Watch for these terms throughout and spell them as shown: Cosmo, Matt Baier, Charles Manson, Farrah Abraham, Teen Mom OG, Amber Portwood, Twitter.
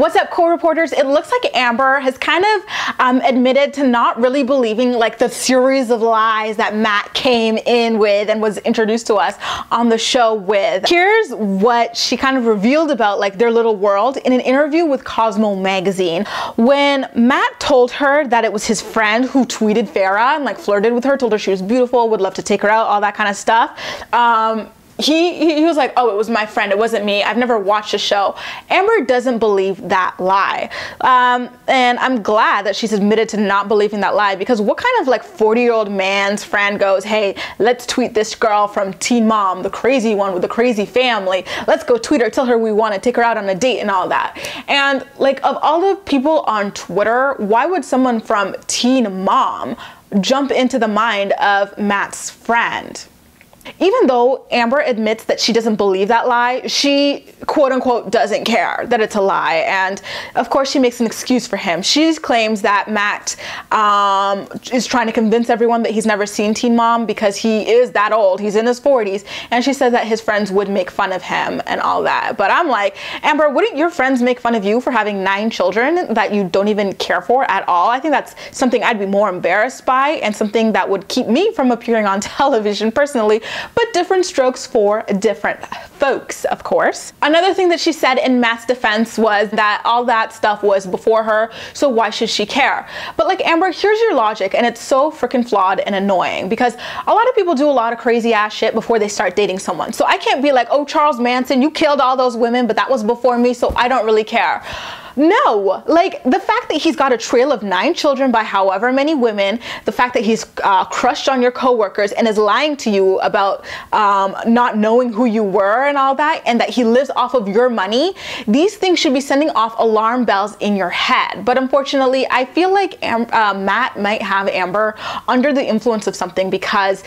What's up, cool reporters? It looks like Amber has kind of admitted to not really believing like the series of lies that Matt came in with and was introduced to us on the show with. Here's what she kind of revealed about like their little world in an interview with Cosmo magazine. When Matt told her that it was his friend who tweeted Farrah and like flirted with her, told her she was beautiful, would love to take her out, all that kind of stuff, he was like, oh, it was my friend, it wasn't me, I've never watched the show. Amber doesn't believe that lie. And I'm glad that she's admitted to not believing that lie, because what kind of like 40-year-old man's friend goes, hey, let's tweet this girl from Teen Mom, the crazy one with the crazy family, let's go tweet her, tell her we want to take her out on a date and all that. And like, of all the people on Twitter, why would someone from Teen Mom jump into the mind of Matt's friend? Even though Amber admits that she doesn't believe that lie, she quote unquote doesn't care that it's a lie, and of course she makes an excuse for him. She claims that Matt is trying to convince everyone that he's never seen Teen Mom because he is that old, he's in his 40s, and she says that his friends would make fun of him and all that. But I'm like, Amber, wouldn't your friends make fun of you for having 9 children that you don't even care for at all? I think that's something I'd be more embarrassed by, and something that would keep me from appearing on television personally. But different strokes for different folks, of course. Another thing that she said in Matt's defense was that all that stuff was before her, so why should she care? But like, Amber, here's your logic, and it's so freaking flawed and annoying, because a lot of people do a lot of crazy ass shit before they start dating someone. So I can't be like, oh, Charles Manson, you killed all those women, but that was before me, so I don't really care. No, like, the fact that he's got a trail of 9 children by however many women, the fact that he's crushed on your coworkers and is lying to you about not knowing who you were and all that, and that he lives off of your money, these things should be sending off alarm bells in your head. But unfortunately, I feel like Matt might have Amber under the influence of something, because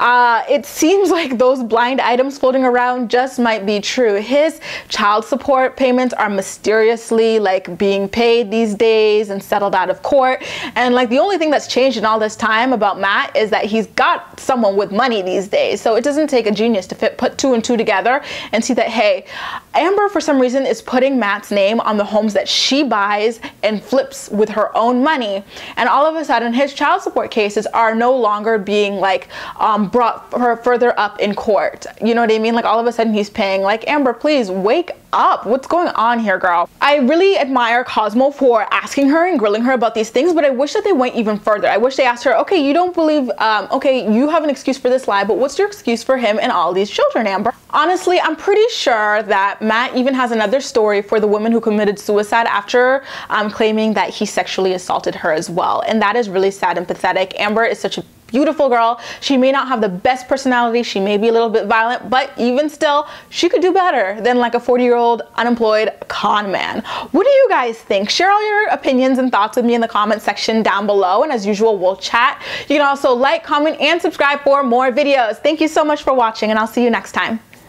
it seems like those blind items floating around just might be true. His child support payments are mysteriously like being paid these days and settled out of court, and like, the only thing that's changed in all this time about Matt is that he's got someone with money these days. So it doesn't take a genius to put 2 and 2 together and see that, hey, Amber for some reason is putting Matt's name on the homes that she buys and flips with her own money, and all of a sudden his child support cases are no longer being like brought further up in court. You know what I mean? Like, all of a sudden he's paying. Like, Amber, please wake up, what's going on here, girl? I really admire Cosmo for asking her and grilling her about these things, but I wish that they went even further. I wish they asked her, okay, you don't believe, okay, you have an excuse for this lie, but what's your excuse for him and all these children, Amber? Honestly, I'm pretty sure that Matt even has another story for the woman who committed suicide after claiming that he sexually assaulted her as well, and that is really sad and pathetic. Amber is such a beautiful girl. She may not have the best personality, she may be a little bit violent, but even still, she could do better than like a 40-year-old unemployed con man. What do you guys think? Share all your opinions and thoughts with me in the comment section down below, and as usual, we'll chat. You can also like, comment, and subscribe for more videos. Thank you so much for watching, and I'll see you next time.